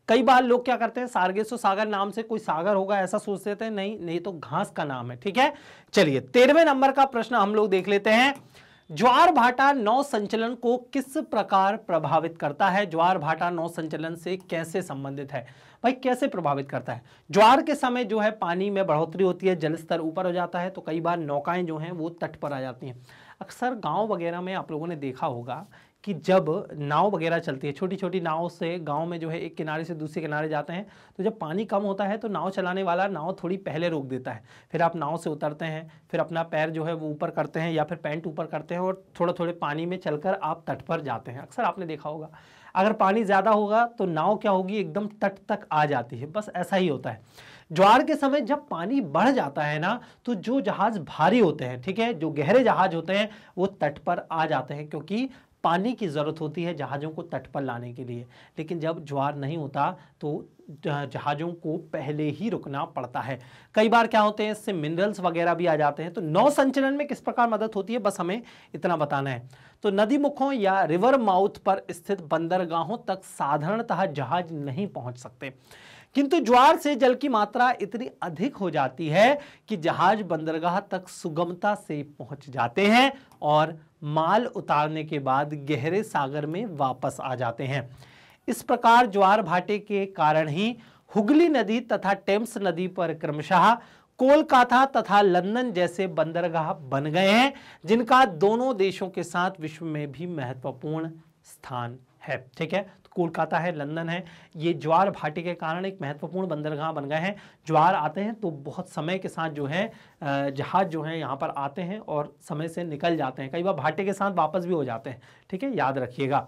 कई बार लोग क्या करते हैं, सारगेसो सागर नाम से कोई सागर होगा ऐसा सोच लेते हैं, नहीं नहीं तो घास का नाम है, ठीक है। चलिए तेरहवें नंबर का प्रश्न हम लोग देख लेते हैं। ज्वार भाटा नौ संचलन को किस प्रकार प्रभावित करता है? ज्वार भाटा नौ संचलन से कैसे संबंधित है? भाई कैसे प्रभावित करता है? ज्वार के समय जो है पानी में बढ़ोतरी होती है, जलस्तर ऊपर हो जाता है, तो कई बार नौकाएं जो हैं वो तट पर आ जाती हैं। अक्सर गांव वगैरह में आप लोगों ने देखा होगा कि जब नाव वगैरह चलती है, छोटी छोटी नाव से गांव में जो है एक किनारे से दूसरे किनारे जाते हैं, तो जब पानी कम होता है तो नाव चलाने वाला नाव थोड़ी पहले रोक देता है। फिर आप नाव से उतरते हैं, फिर अपना पैर जो है वो ऊपर करते हैं या फिर पैंट ऊपर करते हैं, और थोड़ा थोड़े पानी में चलकर आप तट पर जाते हैं। अक्सर आपने देखा होगा, अगर पानी ज़्यादा होगा तो नाव क्या होगी, एकदम तट तक आ जाती है, बस ऐसा ही होता है। ज्वार के समय जब पानी बढ़ जाता है ना, तो जो जहाज़ भारी होते हैं, ठीक है, जो गहरे जहाज़ होते हैं वो तट पर आ जाते हैं, क्योंकि पानी की ज़रूरत होती है जहाज़ों को तट पर लाने के लिए, लेकिन जब ज्वार नहीं होता तो जहाज़ों को पहले ही रुकना पड़ता है। कई बार क्या होते हैं, इससे मिनरल्स वगैरह भी आ जाते हैं। तो नौ संचलन में किस प्रकार मदद होती है, बस हमें इतना बताना है। तो नदी मुखों या रिवर माउथ पर स्थित बंदरगाहों तक साधारणतः जहाज नहीं पहुंच सकते, किंतु ज्वार से जल की मात्रा इतनी अधिक हो जाती है कि जहाज बंदरगाह तक सुगमता से पहुंच जाते हैं और माल उतारने के बाद गहरे सागर में वापस आ जाते हैं। इस प्रकार ज्वार भाटे के कारण ही हुगली नदी तथा टेम्स नदी पर क्रमशः कोलकाता तथा लंदन जैसे बंदरगाह बन गए हैं, जिनका दोनों देशों के साथ विश्व में भी महत्वपूर्ण स्थान है। ठीक है, तो कोलकाता है, लंदन है, ये ज्वार भाटे के कारण एक महत्वपूर्ण बंदरगाह बन गए हैं। ज्वार आते हैं तो बहुत समय के साथ जो है जहाज जो है यहाँ पर आते हैं और समय से निकल जाते हैं, कई बार भाटे के साथ वापस भी हो जाते हैं। ठीक है, याद रखिएगा।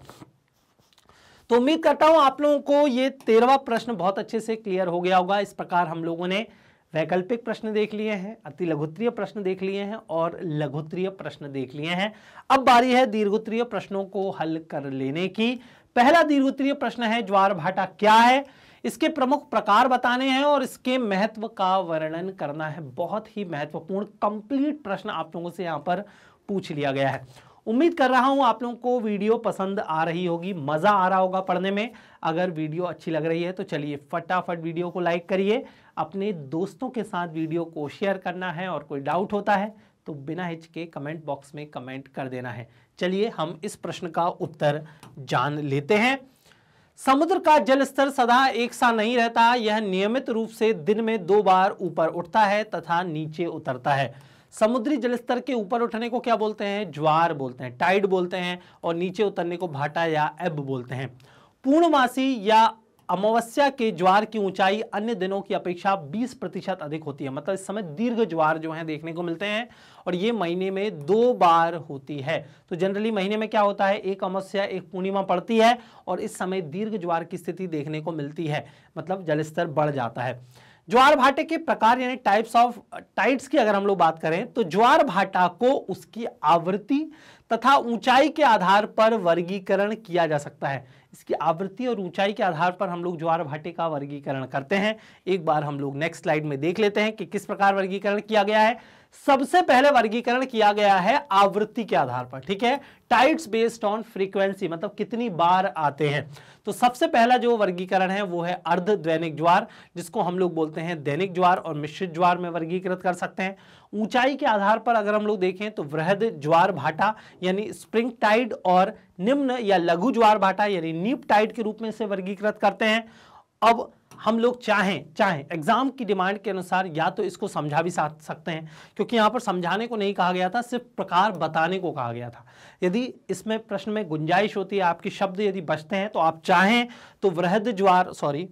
तो उम्मीद करता हूँ आप लोगों को ये तेरहवां प्रश्न बहुत अच्छे से क्लियर हो गया होगा। इस प्रकार हम लोगों ने वैकल्पिक प्रश्न देख लिए हैं, अति लघुत्तरीय प्रश्न देख लिए हैं और लघुत्तरीय प्रश्न देख लिए हैं। अब बारी है दीर्घोत्तरीय प्रश्नों को हल कर लेने की। पहला दीर्घोत्तरीय प्रश्न है, ज्वार भाटा क्या है, इसके प्रमुख प्रकार बताने हैं और इसके महत्व का वर्णन करना है। बहुत ही महत्वपूर्ण कंप्लीट प्रश्न आप लोगों से यहाँ पर पूछ लिया गया है। उम्मीद कर रहा हूं आप लोगों को वीडियो पसंद आ रही होगी, मज़ा आ रहा होगा पढ़ने में। अगर वीडियो अच्छी लग रही है तो चलिए फटाफट वीडियो को लाइक करिए, अपने दोस्तों के साथ वीडियो को शेयर करना है और कोई डाउट होता है तो बिना हिचके कमेंट बॉक्स में कमेंट कर देना है। चलिए हम इस प्रश्न का उत्तर जान लेते हैं। समुद्र का जल स्तर सदा एक सा नहीं रहता, यह नियमित रूप से दिन में दो बार ऊपर उठता है तथा नीचे उतरता है। समुद्री जलस्तर के ऊपर उठने को क्या बोलते हैं, ज्वार बोलते हैं, टाइड बोलते हैं, और नीचे उतरने को भाटा या एब बोलते हैं। पूर्णमासी या अमावस्या के ज्वार की ऊंचाई अन्य दिनों की अपेक्षा बीस प्रतिशत अधिक होती है, मतलब इस समय दीर्घ ज्वार जो है देखने को मिलते हैं, और ये महीने में दो बार होती है। तो जनरली महीने में क्या होता है, एक अमावस्या एक पूर्णिमा पड़ती है और इस समय दीर्घ ज्वार की स्थिति देखने को मिलती है, मतलब जलस्तर बढ़ जाता है। ज्वार भाटे के प्रकार यानी टाइप्स ऑफ टाइड्स की अगर हम लोग बात करें तो ज्वार भाटा को उसकी आवृत्ति तथा ऊंचाई के आधार पर वर्गीकरण किया जा सकता है। इसकी आवृत्ति और ऊंचाई के आधार पर हम लोग ज्वार भाटे का वर्गीकरण करते हैं। एक बार हम लोग नेक्स्ट स्लाइड में देख लेते हैं कि किस प्रकार वर्गीकरण किया गया है। सबसे पहले वर्गीकरण किया गया है आवृत्ति के आधार पर। ठीक है, टाइड्स बेस्ड ऑन फ्रीक्वेंसी, मतलब कितनी बार आते हैं। तो सबसे पहला जो वर्गीकरण है वो है अर्ध दैनिक ज्वार, जिसको हम लोग बोलते हैं दैनिक ज्वार, और मिश्रित ज्वार में वर्गीकृत कर सकते हैं। ऊंचाई के आधार पर अगर हम लोग देखें तो वृहद ज्वार भाटा यानी स्प्रिंग टाइड और निम्न या लघु ज्वार भाटा यानी नीप टाइड के रूप में से वर्गीकृत करते हैं। अब हम लोग चाहें चाहें एग्जाम की डिमांड के अनुसार या तो इसको समझा भी सकते हैं, क्योंकि यहाँ पर समझाने को नहीं कहा गया था, सिर्फ प्रकार बताने को कहा गया था। यदि इसमें प्रश्न में गुंजाइश होती है, आपके शब्द यदि बचते हैं तो आप चाहें तो वृहद ज्वार सॉरी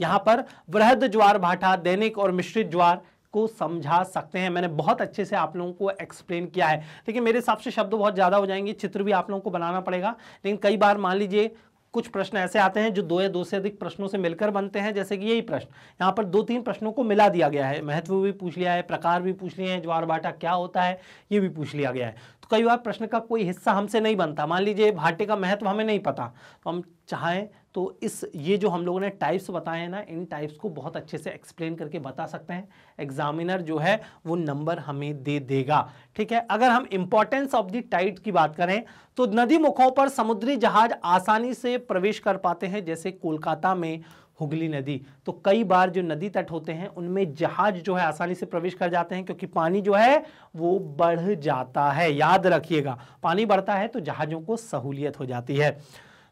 यहाँ पर वृहद ज्वार भाटा, दैनिक और मिश्रित ज्वार को समझा सकते हैं। मैंने बहुत अच्छे से आप लोगों को एक्सप्लेन किया है, लेकिन मेरे हिसाब से शब्द बहुत ज़्यादा हो जाएंगे, चित्र भी आप लोगों को बनाना पड़ेगा। लेकिन कई बार मान लीजिए कुछ प्रश्न ऐसे आते हैं जो दो या दो से अधिक प्रश्नों से मिलकर बनते हैं, जैसे कि यही प्रश्न, यहाँ पर दो तीन प्रश्नों को मिला दिया गया है। महत्व भी पूछ लिया है, प्रकार भी पूछ लिए हैं, ज्वार भाटा क्या होता है ये भी पूछ लिया गया है। तो कई बार प्रश्न का कोई हिस्सा हमसे नहीं बनता, मान लीजिए भाटे का महत्व हमें नहीं पता, तो हम चाहें तो इस ये जो हम लोगों ने टाइप्स बताए हैं ना, इन टाइप्स को बहुत अच्छे से एक्सप्लेन करके बता सकते हैं। एग्जामिनर जो है वो नंबर हमें दे देगा। ठीक है, अगर हम इम्पोर्टेंस ऑफ द टाइड की बात करें तो नदी मुखों पर समुद्री जहाज आसानी से प्रवेश कर पाते हैं, जैसे कोलकाता में हुगली नदी। तो कई बार जो नदी तट होते हैं उनमें जहाज जो है आसानी से प्रवेश कर जाते हैं, क्योंकि पानी जो है वो बढ़ जाता है। याद रखिएगा, पानी बढ़ता है तो जहाज़ों को सहूलियत हो जाती है।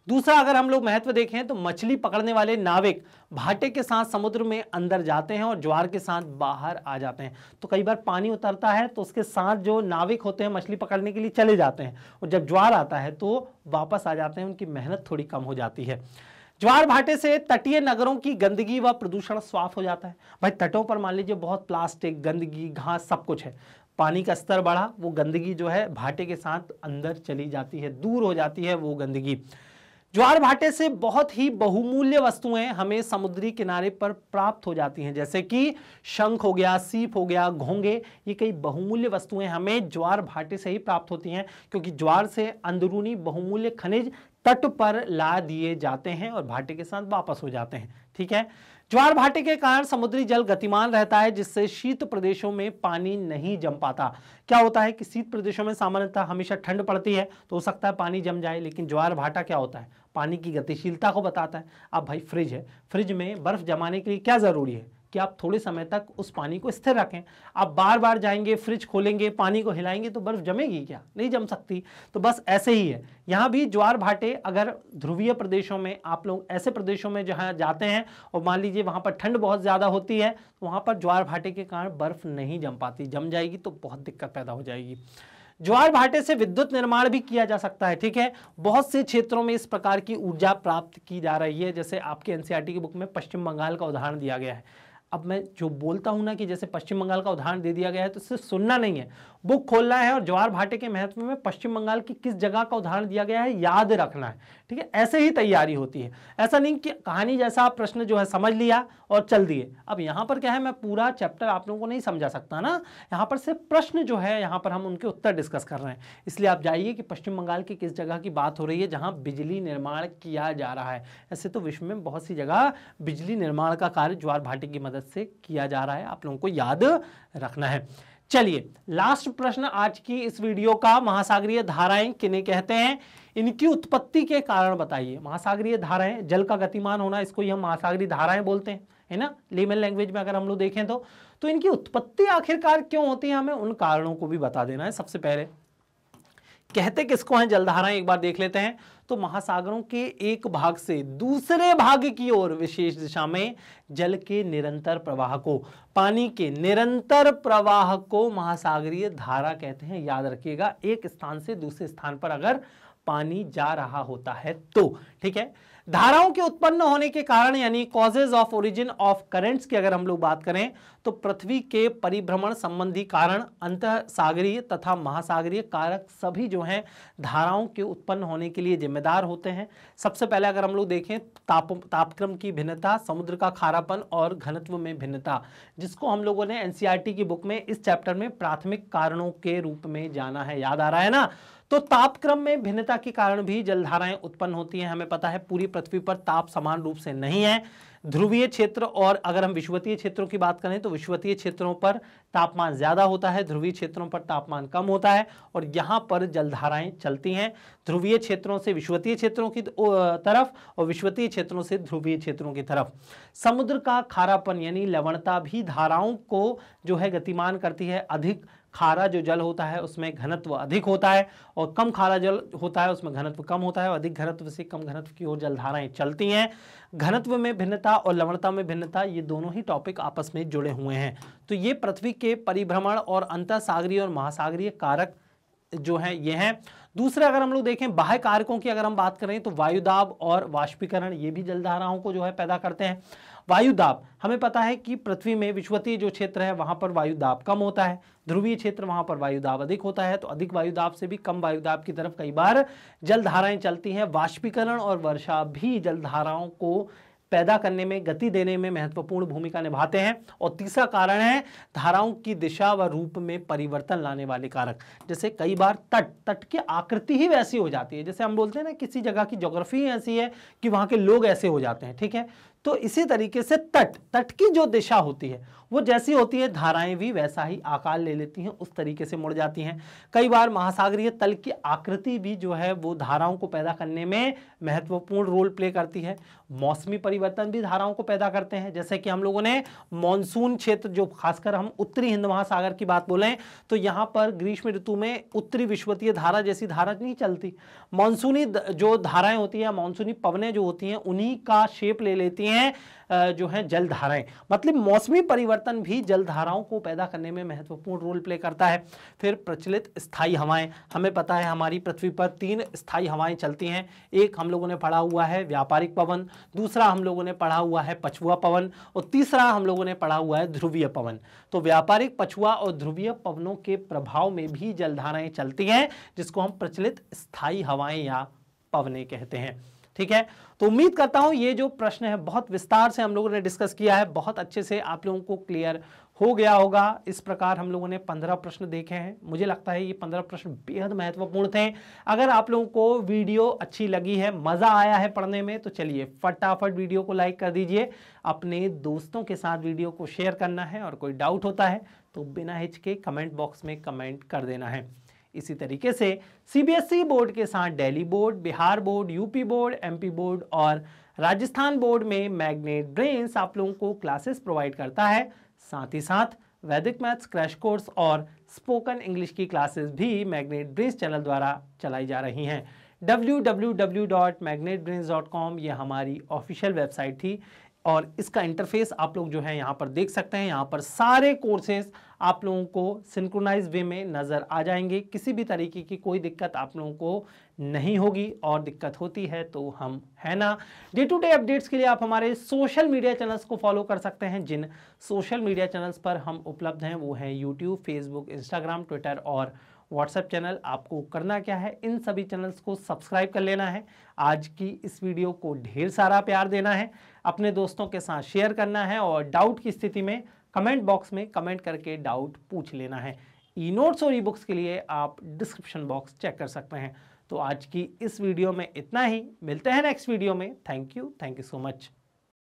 दूसरा, अगर हम लोग महत्व देखें तो मछली पकड़ने वाले नाविक भाटे के साथ समुद्र में अंदर जाते हैं और ज्वार के साथ बाहर आ जाते हैं। तो कई बार पानी उतरता है तो उसके साथ जो नाविक होते हैं मछली पकड़ने के लिए चले जाते हैं, और जब ज्वार आता है तो वापस आ जाते हैं, उनकी मेहनत थोड़ी कम हो जाती है। ज्वार भाटे से तटीय नगरों की गंदगी व प्रदूषण साफ हो जाता है। भाई तटों पर मान लीजिए बहुत प्लास्टिक, गंदगी, घास सब कुछ है, पानी का स्तर बढ़ा, वो गंदगी जो है भाटे के साथ अंदर चली जाती है, दूर हो जाती है वो गंदगी। ज्वार भाटे से बहुत ही बहुमूल्य वस्तुएं हमें समुद्री किनारे पर प्राप्त हो जाती हैं, जैसे कि शंख हो गया, सीप हो गया, घोंगे, ये कई बहुमूल्य वस्तुएं हमें ज्वार भाटे से ही प्राप्त होती हैं, क्योंकि ज्वार से अंदरूनी बहुमूल्य खनिज तट पर ला दिए जाते हैं और भाटे के साथ वापस हो जाते हैं। ठीक है, ज्वार भाटे के कारण समुद्री जल गतिमान रहता है, जिससे शीत प्रदेशों में पानी नहीं जम पाता। क्या होता है कि शीत प्रदेशों में सामान्यतः हमेशा ठंड पड़ती है तो हो सकता है पानी जम जाए, लेकिन ज्वार भाटा क्या होता है, पानी की गतिशीलता को बताता है। अब भाई फ्रिज है, फ्रिज में बर्फ जमाने के लिए क्या जरूरी है कि आप थोड़े समय तक उस पानी को स्थिर रखें। आप बार बार जाएंगे, फ्रिज खोलेंगे, पानी को हिलाएंगे तो बर्फ जमेगी क्या, नहीं जम सकती। तो बस ऐसे ही है, यहाँ भी ज्वार भाटे अगर ध्रुवीय प्रदेशों में, आप लोग ऐसे प्रदेशों में जहाँ जाते हैं और मान लीजिए वहाँ पर ठंड बहुत ज़्यादा होती है तो वहाँ पर ज्वार भाटे के कारण बर्फ नहीं जम पाती, जम जाएगी तो बहुत दिक्कत पैदा हो जाएगी। ज्वार भाटे से विद्युत निर्माण भी किया जा सकता है। ठीक है, बहुत से क्षेत्रों में इस प्रकार की ऊर्जा प्राप्त की जा रही है, जैसे आपके एनसीईआरटी की बुक में पश्चिम बंगाल का उदाहरण दिया गया है। अब मैं जो बोलता हूँ ना कि जैसे पश्चिम बंगाल का उदाहरण दे दिया गया है तो सिर्फ सुनना नहीं है, बुक खोलना है और ज्वार भाटे के महत्व में पश्चिम बंगाल की किस जगह का उदाहरण दिया गया है याद रखना है। ठीक है, ऐसे ही तैयारी होती है, ऐसा नहीं कि कहानी जैसा आप प्रश्न जो है समझ लिया और चल दिए। अब यहाँ पर क्या है, मैं पूरा चैप्टर आप लोगों को नहीं समझा सकता ना, यहाँ पर सिर्फ प्रश्न जो है यहाँ पर हम उनके उत्तर डिस्कस कर रहे हैं, इसलिए आप जाइए कि पश्चिम बंगाल की किस जगह की बात हो रही है जहाँ बिजली निर्माण किया जा रहा है। ऐसे तो विश्व में बहुत सी जगह बिजली निर्माण का कार्य ज्वार भाटे की मदद से किया जा रहा है, आप लोगों को याद रखना है। चलिए लास्ट प्रश्न आज की इस वीडियो का, महासागरीय धाराएं किन्हें कहते हैं, इनकी उत्पत्ति के कारण बताइए। महासागरीय धाराएं, जल का गतिमान होना, इसको ही हम महासागरीय धाराएं बोलते हैं, है ना, लेमन लैंग्वेज में अगर हम लोग देखें तो तो इनकी उत्पत्ति आखिरकार क्यों होती है, हमें उन कारणों को भी बता देना है। सबसे पहले कहते किसको हैं जलधाराएं, एक बार देख लेते हैं। तो महासागरों के एक भाग से दूसरे भाग की ओर विशेष दिशा में जल के निरंतर प्रवाह को, पानी के निरंतर प्रवाह को महासागरीय धारा कहते हैं। याद रखिएगा, एक स्थान से दूसरे स्थान पर अगर पानी जा रहा होता है तो। ठीक है, धाराओं के उत्पन्न होने के कारण यानी causes of origin of currents की अगर हम लोग बात करें तो पृथ्वी के परिभ्रमण संबंधी कारण, अंतःसागरीय तथा महासागरीय कारक सभी जो हैं धाराओं के उत्पन्न होने के लिए जिम्मेदार होते हैं। सबसे पहले अगर हम लोग देखें ताप तापक्रम की भिन्नता, समुद्र का खारापन और घनत्व में भिन्नता, जिसको हम लोगों ने एनसीईआरटी की बुक में इस चैप्टर में प्राथमिक कारणों के रूप में जाना है। याद आ रहा है ना, तो तापक्रम में भिन्नता के कारण भी जलधाराएं उत्पन्न होती हैं। हमें पता है पूरी पृथ्वी पर ताप समान रूप से नहीं है, ध्रुवीय क्षेत्र और अगर हम विषुवतीय क्षेत्रों की बात करें तो विषुवतीय क्षेत्रों पर तापमान ज़्यादा होता है, ध्रुवीय क्षेत्रों पर तापमान कम होता है और यहाँ पर जलधाराएं चलती हैं ध्रुवीय क्षेत्रों से विषुवतीय क्षेत्रों की तरफ और विषुवतीय क्षेत्रों से ध्रुवीय क्षेत्रों की तरफ। समुद्र का खारापन यानी लवणता भी धाराओं को जो है गतिमान करती है। अधिक खारा जो जल होता है उसमें घनत्व अधिक होता है और कम खारा जल होता है उसमें घनत्व कम होता है और अधिक घनत्व से कम घनत्व की ओर जलधाराएं चलती हैं। घनत्व में भिन्नता और लवणता में भिन्नता, ये दोनों ही टॉपिक आपस में जुड़े हुए हैं। तो ये पृथ्वी के परिभ्रमण और अंतःसागरीय और महासागरीय कारक जो हैं ये हैं। दूसरा अगर हम लोग देखें बाह्य कारकों की अगर हम बात करें तो वायुदाब और वाष्पीकरण, ये भी जलधाराओं को जो है पैदा करते हैं। वायुदाब, हमें पता है कि पृथ्वी में विषुवतीय जो क्षेत्र है वहाँ पर वायुदाब कम होता है, ध्रुवीय क्षेत्र वहाँ पर वायुदाब अधिक होता है, तो अधिक वायुदाब से भी कम वायुदाब की तरफ कई बार जलधाराएं चलती हैं। वाष्पीकरण और वर्षा भी जलधाराओं को पैदा करने में, गति देने में महत्वपूर्ण भूमिका निभाते हैं। और तीसरा कारण है धाराओं की दिशा व रूप में परिवर्तन लाने वाले कारक, जैसे कई बार तट तट की आकृति ही वैसी हो जाती है, जैसे हम बोलते हैं ना किसी जगह की ज्योग्राफी ऐसी है कि वहाँ के लोग ऐसे हो जाते हैं। ठीक है, तो इसी तरीके से तट तट की जो दिशा होती है वो जैसी होती है धाराएं भी वैसा ही आकार ले लेती हैं, उस तरीके से मुड़ जाती हैं। कई बार महासागरीय तल की आकृति भी जो है वो धाराओं को पैदा करने में महत्वपूर्ण रोल प्ले करती है। मौसमी परिवर्तन भी धाराओं को पैदा करते हैं, जैसे कि हम लोगों ने मानसून क्षेत्र जो खासकर हम उत्तरी हिंद महासागर की बात बोलें तो यहाँ पर ग्रीष्म ऋतु में उत्तरी विषुवतीय धारा जैसी धारा नहीं चलती, मानसूनी जो धाराएँ होती हैं, मानसूनी पवनें जो होती हैं उन्हीं का शेप ले लेती हैं जो है जलधाराएं। मतलब मौसमी परिवर्तन भी जलधाराओं को पैदा करने में महत्वपूर्ण रोल प्ले करता है। फिर प्रचलित स्थायी हवाएं, हमें पता है हमारी पृथ्वी पर तीन स्थायी हवाएं चलती हैं। एक हम लोगों ने पढ़ा हुआ है व्यापारिक पवन, दूसरा हम लोगों ने पढ़ा हुआ है पछुआ पवन और तीसरा हम लोगों ने पढ़ा हुआ है ध्रुवीय पवन। तो व्यापारिक, पछुआ और ध्रुवीय पवनों के प्रभाव में भी जलधाराएं चलती हैं, जिसको हम प्रचलित स्थायी हवाएं या पवनें कहते हैं। ठीक है। तो उम्मीद करता हूं ये जो प्रश्न है बहुत विस्तार से हम लोगों ने डिस्कस किया है, बहुत अच्छे से आप लोगों को क्लियर हो गया होगा। इस प्रकार हम लोगों ने पंद्रह प्रश्न देखे हैं। मुझे लगता है ये पंद्रह प्रश्न बेहद महत्वपूर्ण थे। अगर आप लोगों को वीडियो अच्छी लगी है, मज़ा आया है पढ़ने में, तो चलिए फटाफट वीडियो को लाइक कर दीजिए, अपने दोस्तों के साथ वीडियो को शेयर करना है, और कोई डाउट होता है तो बिना हिचके कमेंट बॉक्स में कमेंट कर देना है। इसी तरीके से सीबीएसई बोर्ड के साथ Delhi board, Bihar board, UP board, MP board और राजस्थान बोर्ड में मैग्नेट ब्रेन्स आप लोगों को क्लासेस प्रोवाइड करता है। साथ ही साथ वैदिक मैथ्स क्रैश कोर्स और स्पोकन इंग्लिश की क्लासेस भी मैग्नेट ब्रेन्स चैनल द्वारा चलाई जा रही हैं। W W W dot Magnet Brains dot com ये हमारी ऑफिशियल वेबसाइट थी, और इसका इंटरफेस आप लोग जो है यहाँ पर देख सकते हैं। यहाँ पर सारे कोर्सेज आप लोगों को सिंक्रोनाइज वे में नज़र आ जाएंगे, किसी भी तरीके की कोई दिक्कत आप लोगों को नहीं होगी, और दिक्कत होती है तो हम है ना। डे टू डे अपडेट्स के लिए आप हमारे सोशल मीडिया चैनल्स को फॉलो कर सकते हैं। जिन सोशल मीडिया चैनल्स पर हम उपलब्ध हैं वो हैं यूट्यूब, फेसबुक, इंस्टाग्राम, ट्विटर और व्हाट्सएप चैनल। आपको करना क्या है, इन सभी चैनल्स को सब्सक्राइब कर लेना है। आज की इस वीडियो को ढेर सारा प्यार देना है, अपने दोस्तों के साथ शेयर करना है, और डाउट की स्थिति में कमेंट बॉक्स में कमेंट करके डाउट पूछ लेना है। ई नोट्स और ई बुक्स के लिए आप डिस्क्रिप्शन बॉक्स चेक कर सकते हैं। तो आज की इस वीडियो में इतना ही, मिलते हैं नेक्स्ट वीडियो में। Thank you, thank you so much.